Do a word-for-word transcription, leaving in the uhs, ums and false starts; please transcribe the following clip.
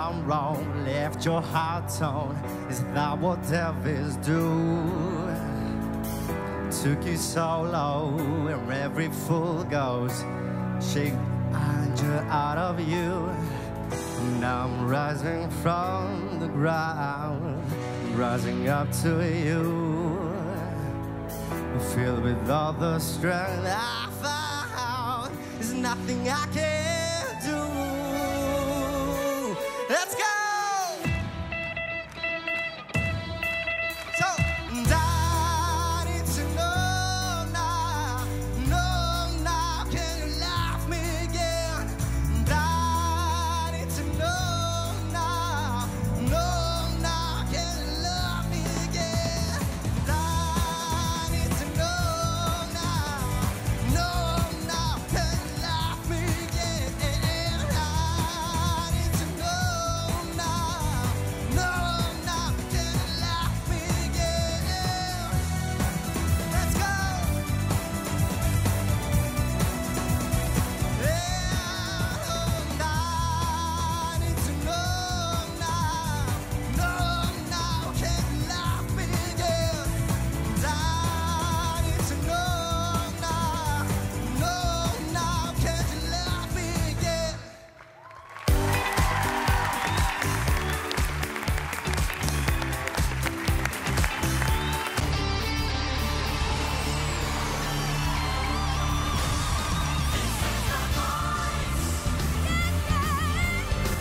I'm wrong, left your heart torn. Is that what devils do? Took you so low, and every fool goes, she and you out of you. And I'm rising from the ground, rising up to you, filled with all the strength I found. There's nothing I can do. Let's go!